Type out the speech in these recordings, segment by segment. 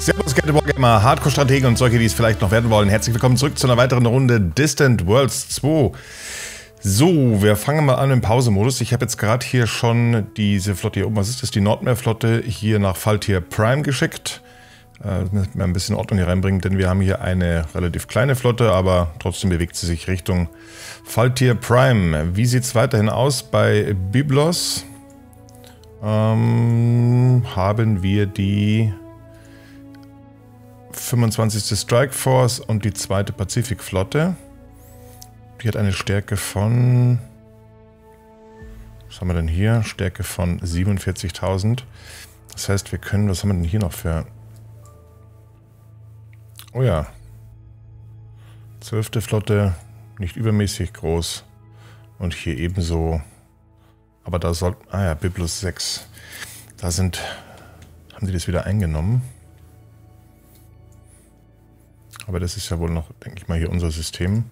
Servus, Gamer, Hardcore-Strategen und solche, die es vielleicht noch werden wollen. Herzlich willkommen zurück zu einer weiteren Runde Distant Worlds 2. So, wir fangen mal an im Pausemodus. Ich habe jetzt gerade hier schon diese Flotte hier oben, was ist das, die Nordmeerflotte, hier nach Faltier Prime geschickt. Müssen wir ein bisschen Ordnung hier reinbringen, denn wir haben hier eine relativ kleine Flotte, aber trotzdem bewegt sie sich Richtung Faltier Prime. Wie sieht es weiterhin aus bei Byblos? Haben wir die 25. Strike Force und die 2. Pazifikflotte. Die hat eine Stärke von... Was haben wir denn hier? Stärke von 47.000. Das heißt, wir können... Was haben wir denn hier noch für... Oh ja. 12. Flotte, nicht übermäßig groß. Und hier ebenso... Aber da sollten... Ah ja, Byblos 6. Da sind... Haben sie das wieder eingenommen? Aber das ist ja wohl noch, denke ich mal, hier unser System.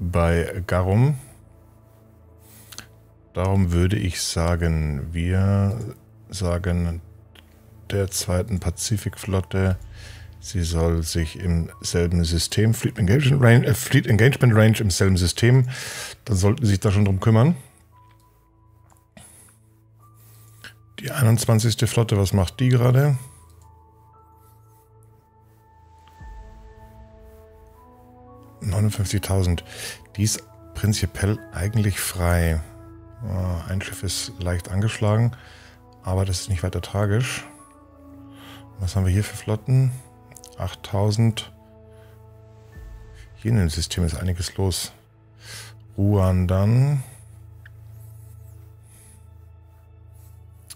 Bei Garum. Darum würde ich sagen, wir sagen der 2. Pazifikflotte, sie soll sich im selben System, Fleet Engagement Range im selben System, dann sollten sie sich da schon drum kümmern. Die 21. Flotte, was macht die gerade? ...59.000. Die ist prinzipiell eigentlich frei. Ein Schiff ist leicht angeschlagen, aber das ist nicht weiter tragisch. Was haben wir hier für Flotten? 8.000. Hier in dem System ist einiges los. Ruandan.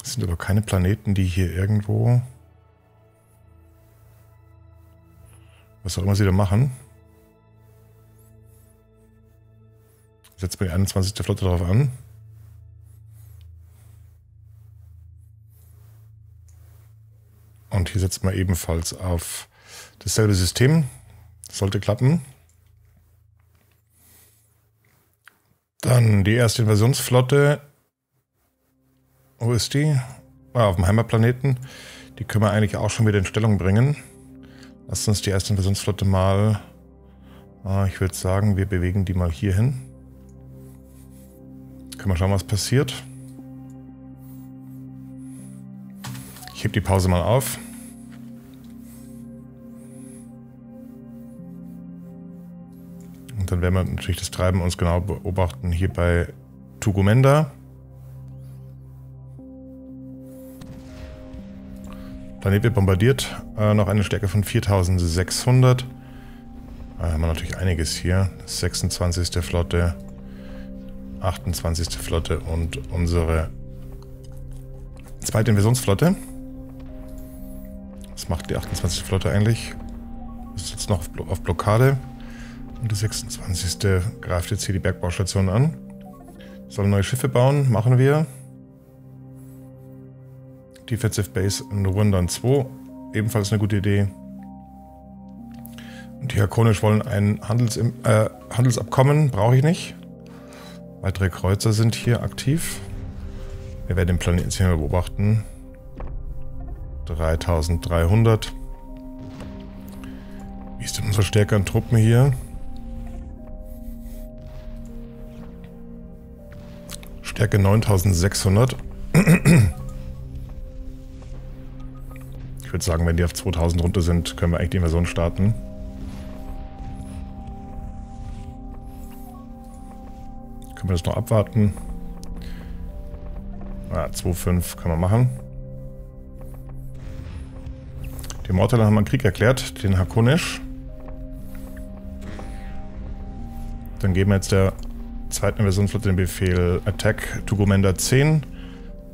Es sind aber keine Planeten, die hier irgendwo... ...was auch immer sie da machen... Setzt man die 21. Flotte darauf an. Und hier setzt man ebenfalls auf dasselbe System. Das sollte klappen. Dann die 1. Invasionsflotte. Wo ist die? Ah, auf dem Heimatplaneten. Die können wir eigentlich auch schon wieder in Stellung bringen. Lasst uns die 1. Invasionsflotte mal... Ich würde sagen, wir bewegen die mal hier hin. Können wir schauen, was passiert. Ich hebe die Pause mal auf. Und dann werden wir natürlich das Treiben uns genau beobachten hier bei Tugumenda. Planet wird bombardiert. Noch eine Stärke von 4.600. Da haben wir natürlich einiges hier. 26. Flotte. 28. Flotte und unsere 2. Invasionsflotte. Was macht die 28. Flotte eigentlich? Ist jetzt noch auf Blockade. Und die 26. greift jetzt hier die Bergbaustation an. Sollen neue Schiffe bauen, machen wir. Defensive Base in Ruandan 2, ebenfalls eine gute Idee. Und die Harkonisch wollen ein Handelsabkommen, brauche ich nicht. Weitere Kreuzer sind hier aktiv. Wir werden den Planeten jetzt hier mal beobachten. 3.300. Wie ist denn unsere Stärke an Truppen hier? Stärke 9.600. Ich würde sagen, wenn die auf 2.000 runter sind, können wir eigentlich die Invasion starten. Können wir das noch abwarten? Ja, 2,5 kann man machen. Die Mortalen haben wir einen Krieg erklärt, den Harkonisch. Dann geben wir jetzt der 2. Invasionsflotte den Befehl Attack Tugumenda 10.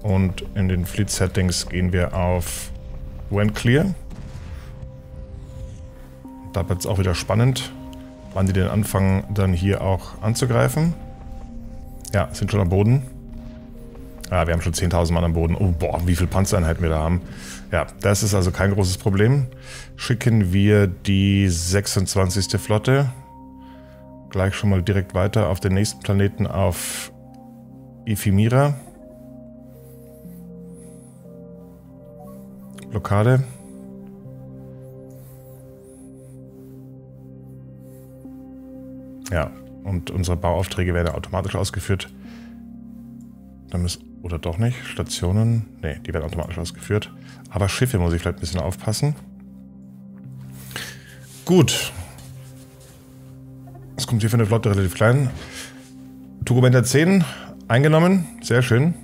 Und in den Fleet Settings gehen wir auf When Clear. Da wird es auch wieder spannend, wann die den anfangen, dann hier auch anzugreifen. Ja, sind schon am Boden. Ah, wir haben schon 10.000 Mann am Boden. Oh, boah, wie viele Panzereinheiten wir da haben. Ja, das ist also kein großes Problem. Schicken wir die 26. Flotte gleich schon mal direkt weiter auf den nächsten Planeten, auf Ephemira. Blockade. Ja, und unsere Bauaufträge werden automatisch ausgeführt. Dann müssen, oder doch nicht, Stationen, nee, die werden automatisch ausgeführt. Aber Schiffe muss ich vielleicht ein bisschen aufpassen. Gut. Es kommt hier für eine Flotte relativ klein. Tugumenda 10 eingenommen, sehr schön.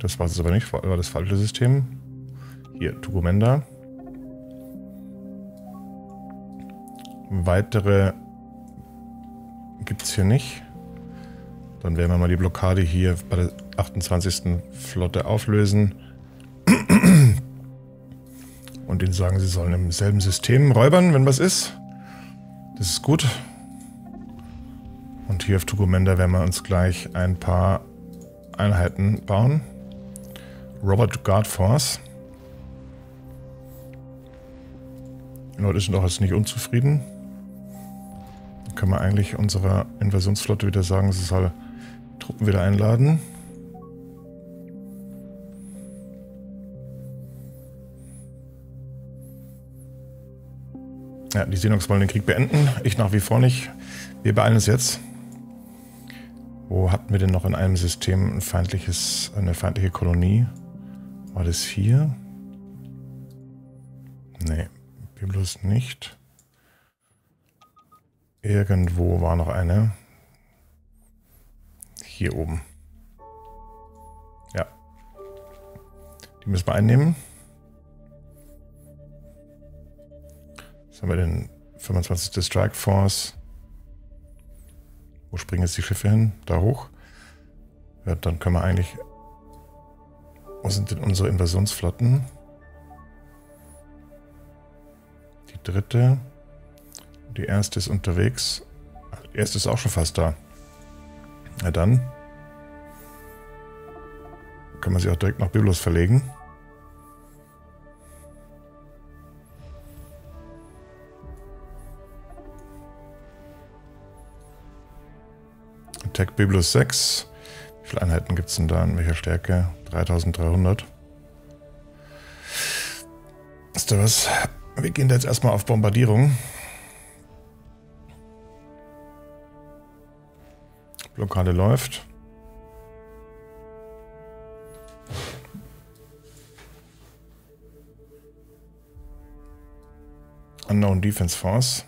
Das war es aber nicht, war das falsche System. Hier, Tugumenda. Weitere gibt es hier nicht. Dann werden wir mal die Blockade hier bei der 28. Flotte auflösen. Und denen sagen, sie sollen im selben System räubern, wenn was ist. Das ist gut. Und hier auf Tugumenda werden wir uns gleich ein paar Einheiten bauen. Robert Guard Force. Die Leute sind auch jetzt nicht unzufrieden. Dann können wir eigentlich unserer Invasionsflotte wieder sagen, sie soll Truppen wieder einladen. Ja, die Xenox wollen den Krieg beenden. Ich nach wie vor nicht. Wir beeilen uns jetzt. Wo hatten wir denn noch in einem System ein feindliches, eine feindliche Kolonie? War das hier? Nee, Byblos nicht. Irgendwo war noch eine. Hier oben. Ja. Die müssen wir einnehmen. Jetzt haben wir den 25. Strike Force. Wo springen jetzt die Schiffe hin? Da hoch. Ja, dann können wir eigentlich... Wo sind denn unsere Invasionsflotten? Die dritte. Die erste ist unterwegs. Ach, die erste ist auch schon fast da. Na dann. Können wir sie auch direkt nach Byblos verlegen. Attack Byblos 6. Wie viele Einheiten gibt es denn da? In welcher Stärke? 3300. Wisst ihr was? Wir gehen da jetzt erstmal auf Bombardierung. Blockade läuft. Unknown Defense Force.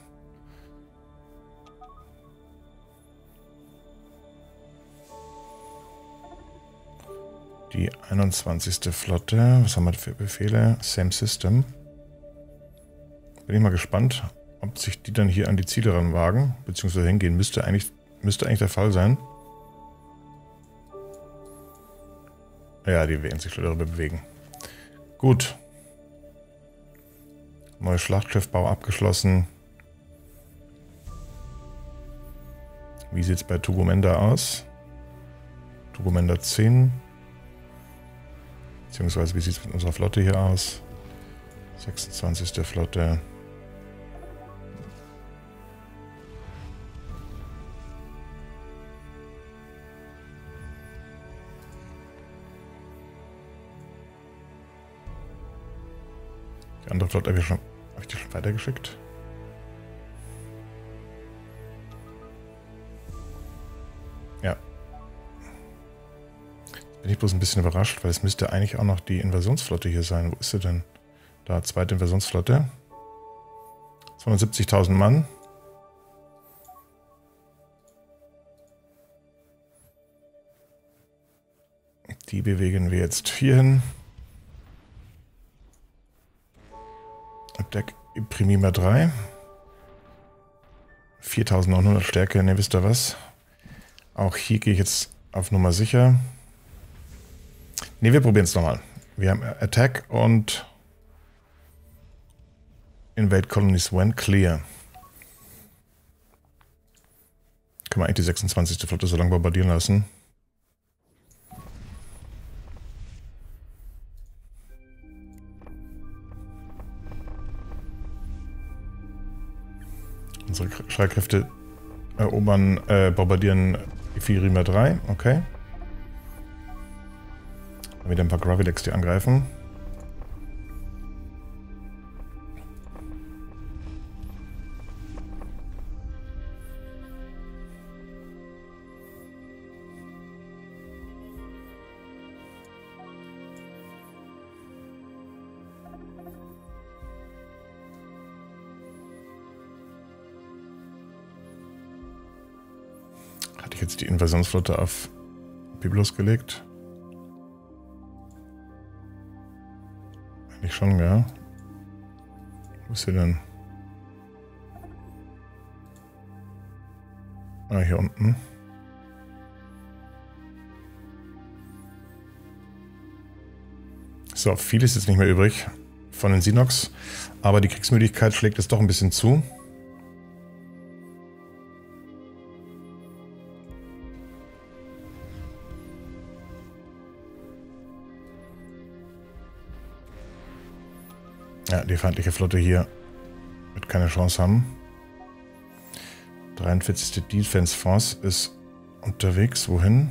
Die 21. Flotte. Was haben wir für Befehle? Same System. Bin ich mal gespannt, ob sich die dann hier an die Ziele ranwagen, beziehungsweise hingehen. Müsste eigentlich der Fall sein. Ja, die werden sich darüber bewegen. Gut. Neues Schlachtschiffbau abgeschlossen. Wie sieht es bei Tugumenda aus? Tugumenda 10. Beziehungsweise, wie sieht es mit unserer Flotte hier aus? 26. Flotte. Die andere Flotte habe ich die schon weitergeschickt. Ja. Bin ich bloß ein bisschen überrascht, weil es müsste eigentlich auch noch die Invasionsflotte hier sein. Wo ist sie denn? Da, zweite Invasionsflotte. 270.000 Mann. Die bewegen wir jetzt hierhin. Deck Primima 3. 4.900 Stärke, ne, wisst ihr was? Auch hier gehe ich jetzt auf Nummer sicher. Ne, wir probieren es nochmal. Wir haben Attack und Invade Colonies when clear. Können wir eigentlich die 26. Flotte so lange bombardieren lassen. Unsere Streitkräfte erobern, bombardieren Ephemira 3, okay. Wieder ein paar Gravidex, die angreifen. jetzt die Invasionsflotte auf Byblos gelegt? Eigentlich schon, ja. Wo ist sie denn? Ah, hier unten. So, viel ist jetzt nicht mehr übrig von den Xenox, aber die Kriegsmüdigkeit schlägt es doch ein bisschen zu. Ja, die feindliche Flotte hier wird keine Chance haben. 43. Defense Force ist unterwegs. Wohin?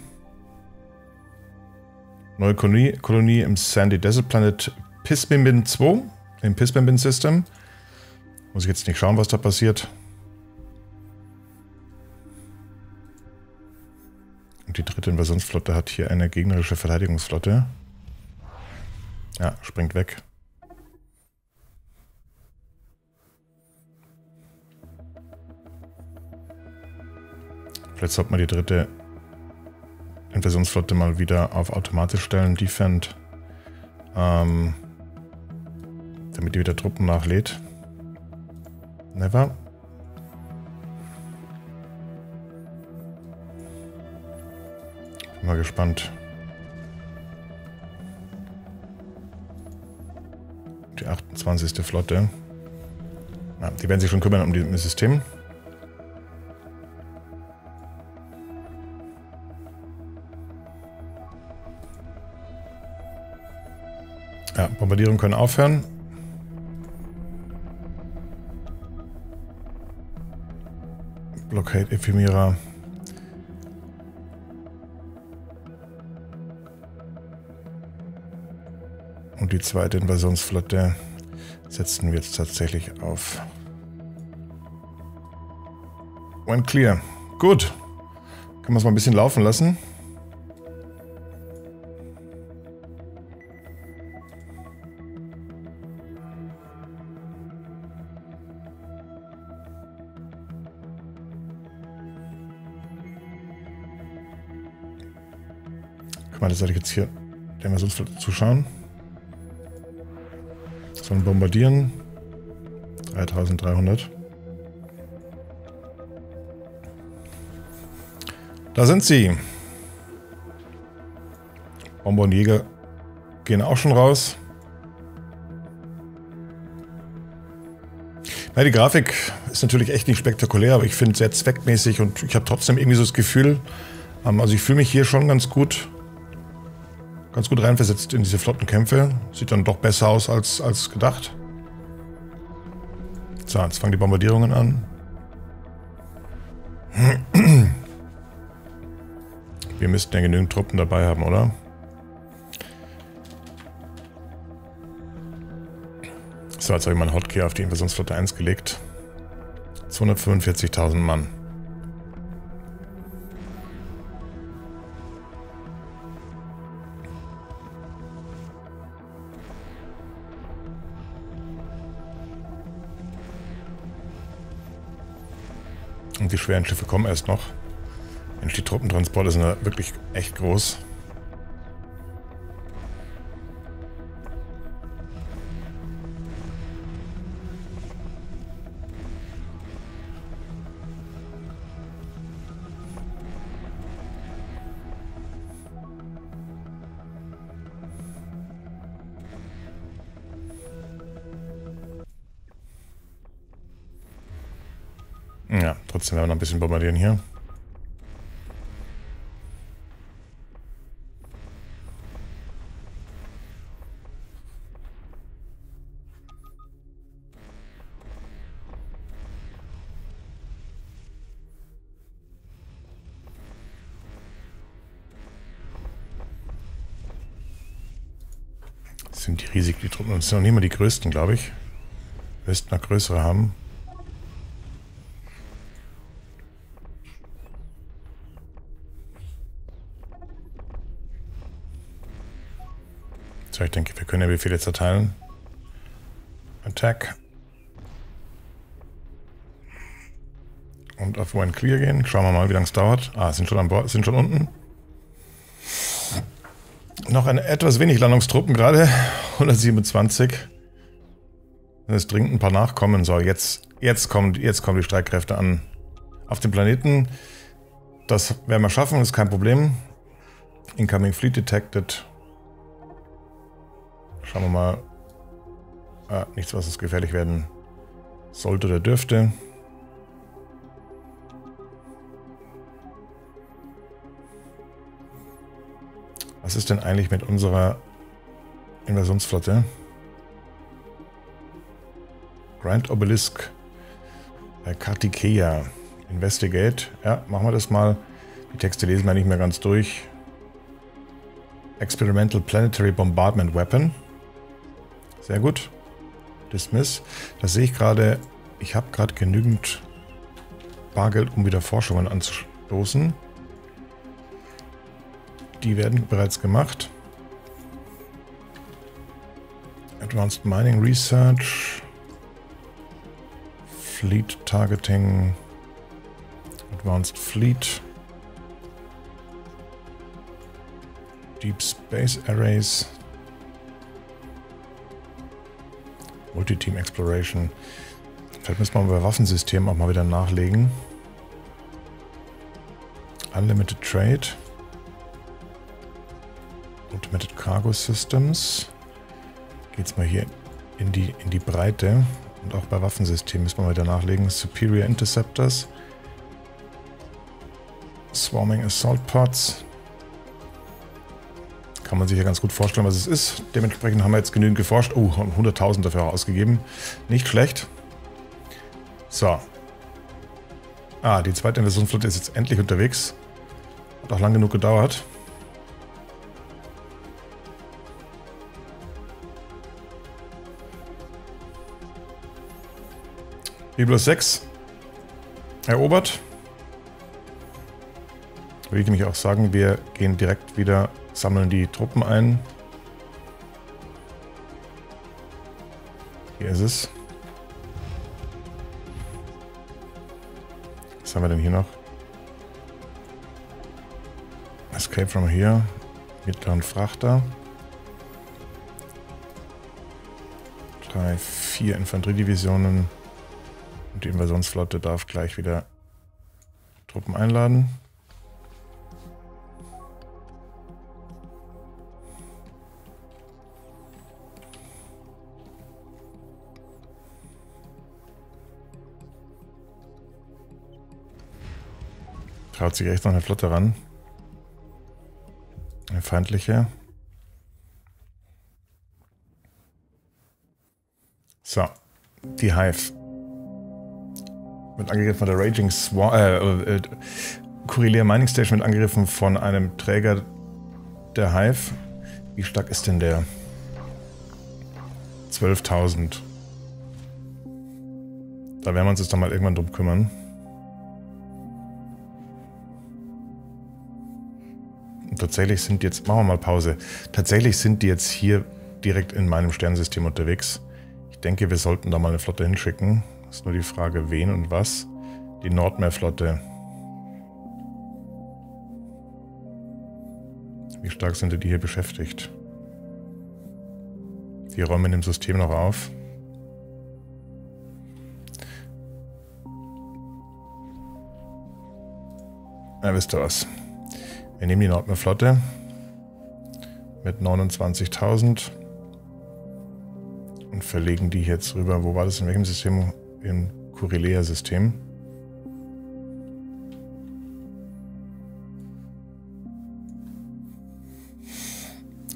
Neue Kolonie im Sandy Desert Planet Pispimbin 2, im Pispimbin System. Muss ich jetzt nicht schauen, was da passiert. Und die dritte Invasionsflotte hat hier eine gegnerische Verteidigungsflotte. Ja, springt weg. Vielleicht sollte man die dritte Invasionsflotte mal wieder auf automatisch stellen, Defend, damit die wieder Truppen nachlädt. Never. Bin mal gespannt. Die 28. Flotte. Ja, die werden sich schon kümmern um dieses System. Ja, Bombardierungen können aufhören. Blockade Ephemira. Und die zweite Invasionsflotte setzen wir jetzt tatsächlich auf. One clear. Gut. Können wir es mal ein bisschen laufen lassen. Das soll ich jetzt hier der Invasionsflotte zuschauen. Sollen bombardieren. 3300. Da sind sie. Bomber und Jäger gehen auch schon raus. Na, die Grafik ist natürlich echt nicht spektakulär, aber ich finde es sehr zweckmäßig und ich habe trotzdem irgendwie so das Gefühl, also ich fühle mich hier schon ganz gut reinversetzt in diese Flottenkämpfe. Sieht dann doch besser aus als gedacht. So, jetzt fangen die Bombardierungen an. Wir müssten ja genügend Truppen dabei haben, oder? So, jetzt habe ich mal einen Hotkey auf die Invasionsflotte 1 gelegt. 245.000 Mann. Die schweren Schiffe kommen erst noch. Mensch, die Truppentransporte sind da wirklich echt groß. Ja, trotzdem werden wir noch ein bisschen bombardieren hier. Das sind die riesig, die Truppen. Das sind noch nicht mal die größten, glaube ich. Wir müssten noch größere haben. Ich denke, wir können ja Befehle zerteilen. Attack. und auf When Clear gehen. Schauen wir mal, wie lange es dauert. Ah, sind schon an Bord, sind schon unten. Noch eine etwas wenig Landungstruppen gerade. 127. Wenn es dringend ein paar nachkommen soll. Jetzt kommen die Streitkräfte an. Auf dem Planeten. Das werden wir schaffen, ist kein Problem. Incoming Fleet detected. Schauen wir mal. Ah, nichts, was uns gefährlich werden sollte oder dürfte. Was ist denn eigentlich mit unserer Invasionsflotte? Grand Obelisk bei Kartikeya. Investigate. Ja, machen wir das mal. Die Texte lesen wir nicht mehr ganz durch. Experimental Planetary Bombardment Weapon. Sehr gut. Dismiss. Das sehe ich gerade. Ich habe gerade genügend Bargeld, um wieder Forschungen anzustoßen. Die werden bereits gemacht. Advanced Mining Research. Fleet Targeting. Advanced Fleet. Deep Space Arrays. Multiteam Exploration. Vielleicht müssen wir bei Waffensystemen auch mal wieder nachlegen. Unlimited Trade. Automated Cargo Systems. Geht's mal hier in die Breite. Und auch bei Waffensystemen müssen wir wieder nachlegen. Superior Interceptors. Swarming Assault Pods. Kann man sich ja ganz gut vorstellen, was es ist. Dementsprechend haben wir jetzt genügend geforscht. Oh, und 100.000 dafür ausgegeben. Nicht schlecht. So. Ah, die zweite Invasionsflotte ist jetzt endlich unterwegs. Hat auch lang genug gedauert. Byblos 6 erobert. Würde ich nämlich auch sagen, wir gehen direkt wieder, sammeln die Truppen ein. Hier ist es. Was haben wir denn hier noch? Escape from here. Mittleren Frachter. 3, 4 Infanteriedivisionen. Und die Invasionsflotte darf gleich wieder Truppen einladen. Traut sich echt noch eine Flotte ran. Eine feindliche. So, die Hive. Wird angegriffen von der Raging Swarm. Kurilia Mining Station wird angegriffen von einem Träger der Hive. Wie stark ist denn der? 12.000. Da werden wir uns jetzt dann mal irgendwann drum kümmern. Tatsächlich sind jetzt, machen wir mal Pause, tatsächlich sind die jetzt hier direkt in meinem Sternensystem unterwegs. Ich denke, wir sollten da mal eine Flotte hinschicken. Ist nur die Frage, wen und was. Die Nordmeerflotte. Wie stark sind die hier beschäftigt? Die räumen in dem System noch auf. Na, wisst ihr was? Wir nehmen die Nordmeerflotte mit 29.000 und verlegen die jetzt rüber. Wo war das? In welchem System? Im Kurilea-System.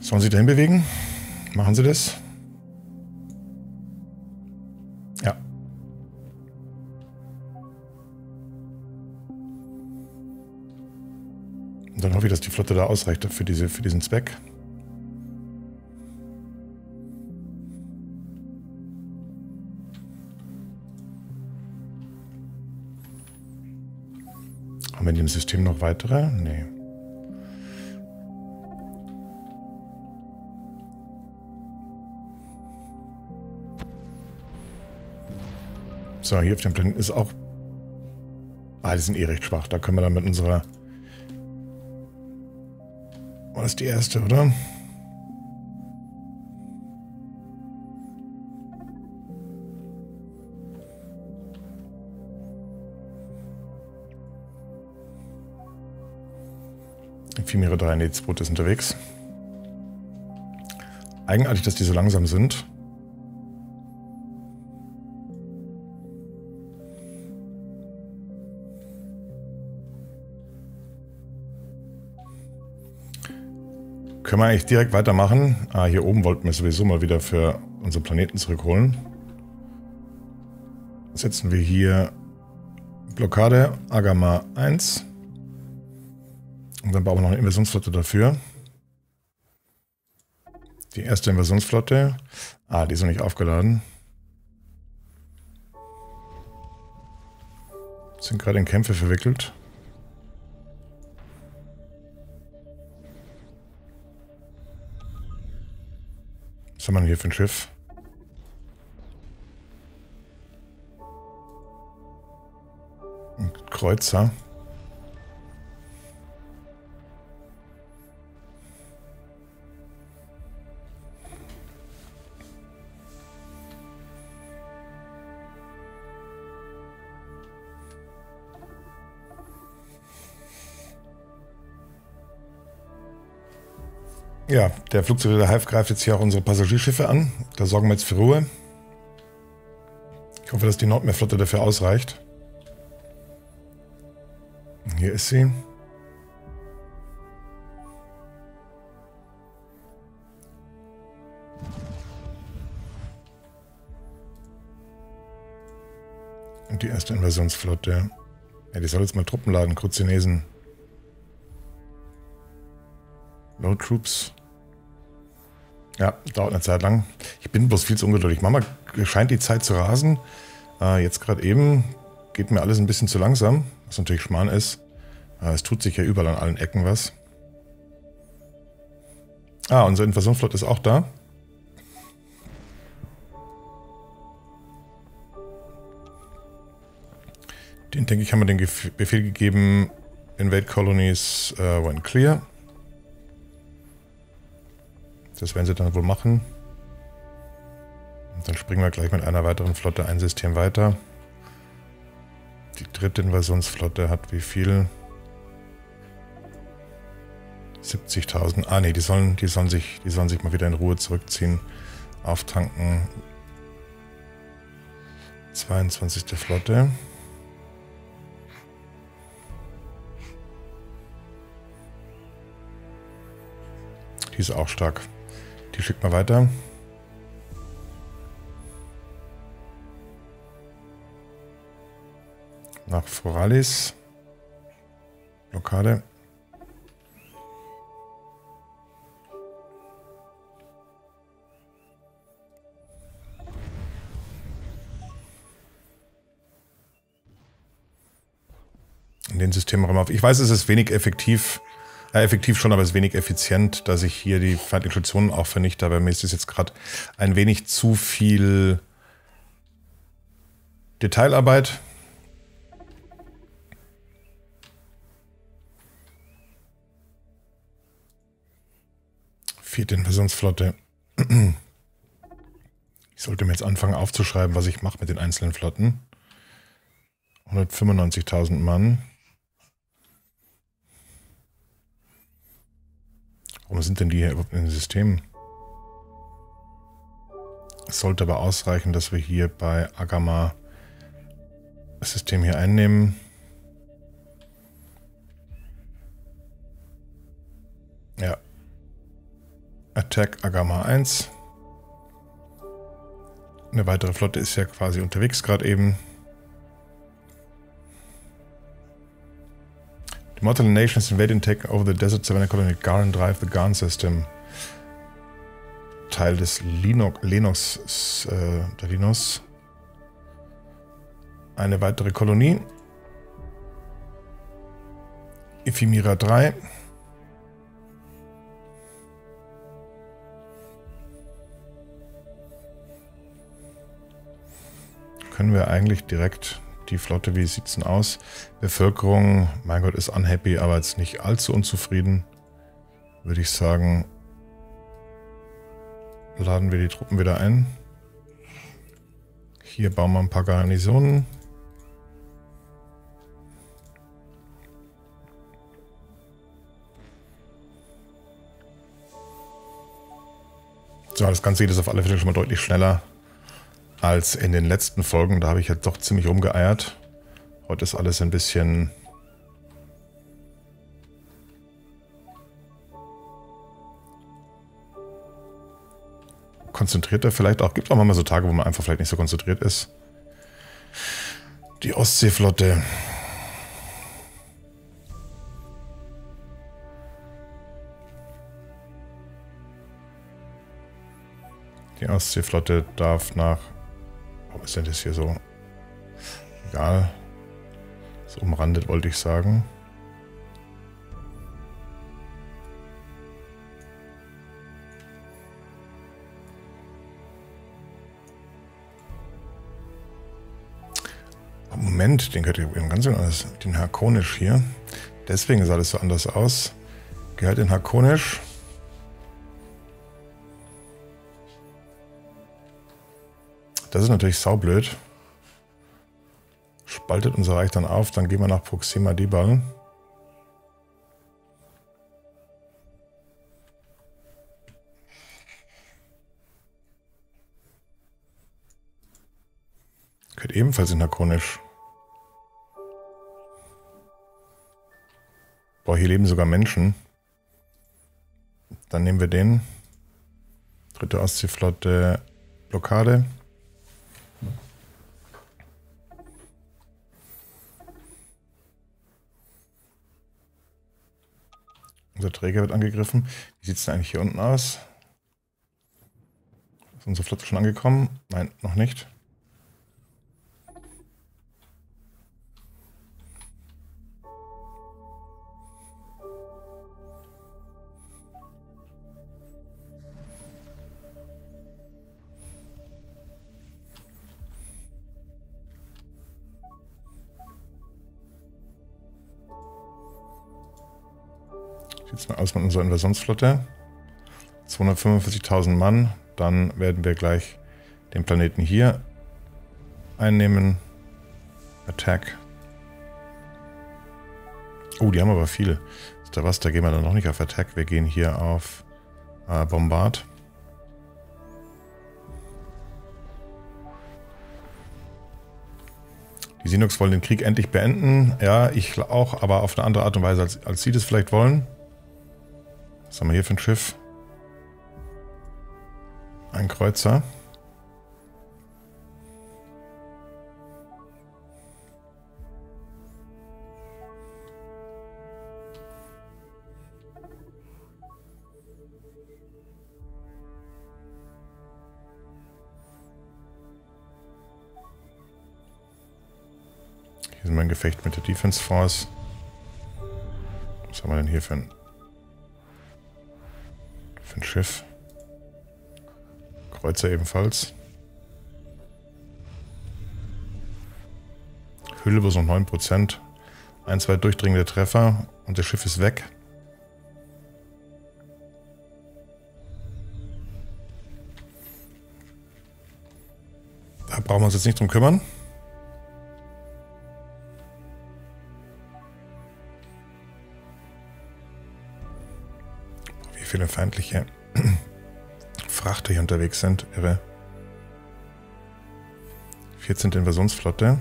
Sollen sie dahin bewegen? Machen sie das? Ja. Und dann hoffe ich, dass die Flotte da ausreicht für diesen Zweck. Haben wir in dem System noch weitere? Nee. So, hier auf dem Planeten ist auch Ah, die sind eh recht schwach. Da können wir dann mit unserer... Oh, das ist die erste, oder? Ephemira 3, nee, das Boot ist unterwegs. Eigenartig, dass die so langsam sind. Können wir eigentlich direkt weitermachen? Ah, hier oben wollten wir sowieso mal wieder für unseren Planeten zurückholen. Setzen wir hier Blockade Agama 1. Und dann bauen wir noch eine Invasionsflotte dafür. Die erste Invasionsflotte. Ah, die ist noch nicht aufgeladen. Sind gerade in Kämpfe verwickelt. Was haben wir hier für ein Schiff? Ein Kreuzer. Ja, der Flugzeug der Hive greift jetzt hier auch unsere Passagierschiffe an. Da sorgen wir jetzt für Ruhe. Ich hoffe, dass die Nordmeerflotte dafür ausreicht. Hier ist sie. Und die erste Invasionsflotte. Ja, die soll jetzt mal Truppen laden, Kruzzinesen. Low Troops. Ja, dauert eine Zeit lang. Ich bin bloß viel zu ungeduldig. Mama, scheint die Zeit zu rasen. Jetzt gerade eben geht mir alles ein bisschen zu langsam, was natürlich Schmarrn ist. Es tut sich ja überall an allen Ecken was. Ah, unsere Invasionsflotte ist auch da. Den, denke ich, haben wir den Befehl gegeben, Invade Colonies when clear. Das werden sie dann wohl machen. Und dann springen wir gleich mit einer weiteren Flotte ein System weiter. Die dritte Invasionsflotte hat wie viel? 70.000. Ah ne, die sollen sich mal wieder in Ruhe zurückziehen. Auftanken. 22. Flotte. Die ist auch stark. Die schickt man weiter. Nach Foralis. Blockade. In den Systemraum auf. Ich weiß, es ist wenig effektiv. Ja, effektiv schon, aber es ist wenig effizient, dass ich hier die feindlichen Stationen auch vernichte. Aber mir ist das jetzt gerade ein wenig zu viel Detailarbeit. Vierte Invasionsflotte. Ich sollte mir jetzt anfangen aufzuschreiben, was ich mache mit den einzelnen Flotten. 195.000 Mann. Warum sind denn die hier überhaupt in den Systemen? Es sollte aber ausreichen, dass wir hier bei Agama das System hier einnehmen. Ja. Attack Agama 1. Eine weitere Flotte ist ja quasi unterwegs gerade eben. The Mortalen nations invade and take over the desert savanna colony Garum drive the Garn system. Teil des Linos. Eine weitere Kolonie. Ephemira 3. Können wir eigentlich direkt Die Flotte, wie sieht es denn aus? Bevölkerung, mein Gott, ist unhappy, aber jetzt nicht allzu unzufrieden. Würde ich sagen, laden wir die Truppen wieder ein. Hier bauen wir ein paar Garnisonen. So, das Ganze geht jetzt auf alle Fälle schon mal deutlich schneller als in den letzten Folgen. Da habe ich jetzt doch ziemlich rumgeeiert. Heute ist alles ein bisschen konzentrierter vielleicht auch. Gibt auch manchmal so Tage, wo man einfach vielleicht nicht so konzentriert ist. Die Ostseeflotte. Die Ostseeflotte darf nach... Warum ist denn das hier so? Egal. So umrandet, wollte ich sagen. Oh, Moment, den gehört eben ganz anders. Den Harkonisch hier. Deswegen sah das so anders aus. Gehört in Harkonisch. Das ist natürlich saublöd. Spaltet unser Reich dann auf, dann gehen wir nach Proxima Dibal. Gehört ebenfalls in Harkonisch. Boah, hier leben sogar Menschen. Dann nehmen wir den. Dritte Ostseeflotte Blockade. Unser Träger wird angegriffen. Wie sieht es denn eigentlich hier unten aus? Ist unsere Flotte schon angekommen? Nein, noch nicht. Jetzt mal aus mit unserer Invasionsflotte. 245.000 Mann. Dann werden wir gleich den Planeten hier einnehmen. Attack. Oh, die haben aber viel. Ist da was? Da gehen wir dann noch nicht auf Attack. Wir gehen hier auf Bombard. Die Xenox wollen den Krieg endlich beenden. Ja, ich auch, aber auf eine andere Art und Weise, als sie das vielleicht wollen. Was haben wir hier für ein Schiff? Ein Kreuzer. Hier sind wir im Gefecht mit der Defense Force. Was haben wir denn hier für ein... Ein Schiff. Kreuzer ebenfalls. Hülle bloß noch 9%. Ein, zwei durchdringende Treffer und das Schiff ist weg. Da brauchen wir uns jetzt nicht drum kümmern. Viele feindliche Frachter hier unterwegs sind. Irre. 14. Invasionsflotte.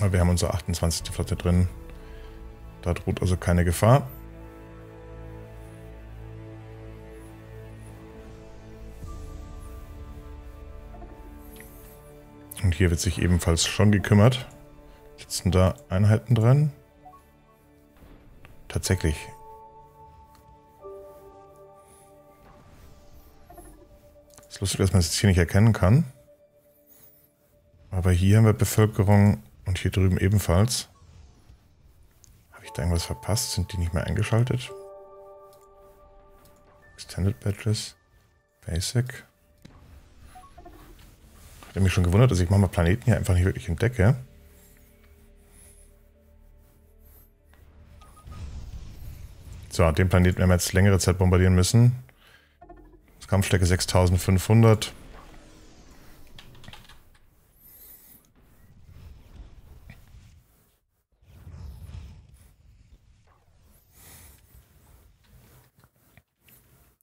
Aber wir haben unsere 28. Flotte drin. Da droht also keine Gefahr. Und hier wird sich ebenfalls schon gekümmert. Sitzen da Einheiten dran? Tatsächlich. Es ist lustig, dass man es jetzt hier nicht erkennen kann. Aber hier haben wir Bevölkerung und hier drüben ebenfalls. Habe ich da irgendwas verpasst? Sind die nicht mehr eingeschaltet? Extended Badges. Basic. Ich habe mich schon gewundert, dass ich manchmal Planeten hier einfach nicht wirklich entdecke. So, den Planeten werden wir jetzt längere Zeit bombardieren müssen. Das Kampfstärke 6500.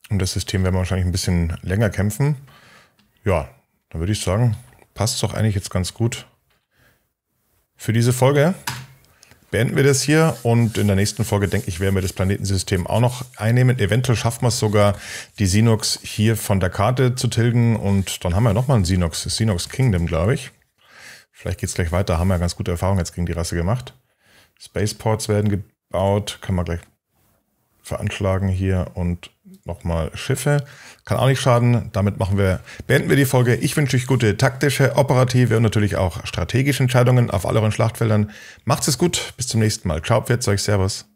Um das System werden wir wahrscheinlich ein bisschen länger kämpfen. Ja, dann würde ich sagen, passt doch eigentlich jetzt ganz gut für diese Folge. Beenden wir das hier und in der nächsten Folge, denke ich, werden wir das Planetensystem auch noch einnehmen. Eventuell schaffen wir es sogar, die Xenox hier von der Karte zu tilgen und dann haben wir nochmal ein Xenox, das Xenox Kingdom, glaube ich. Vielleicht geht es gleich weiter, haben wir ganz gute Erfahrungen jetzt gegen die Rasse gemacht. Spaceports werden gebaut, kann man gleich veranschlagen hier und nochmal Schiffe. Kann auch nicht schaden. Damit beenden wir die Folge. Ich wünsche euch gute taktische, operative und natürlich auch strategische Entscheidungen auf all euren Schlachtfeldern. Macht's es gut. Bis zum nächsten Mal. Ciao, pfiat euch. Servus.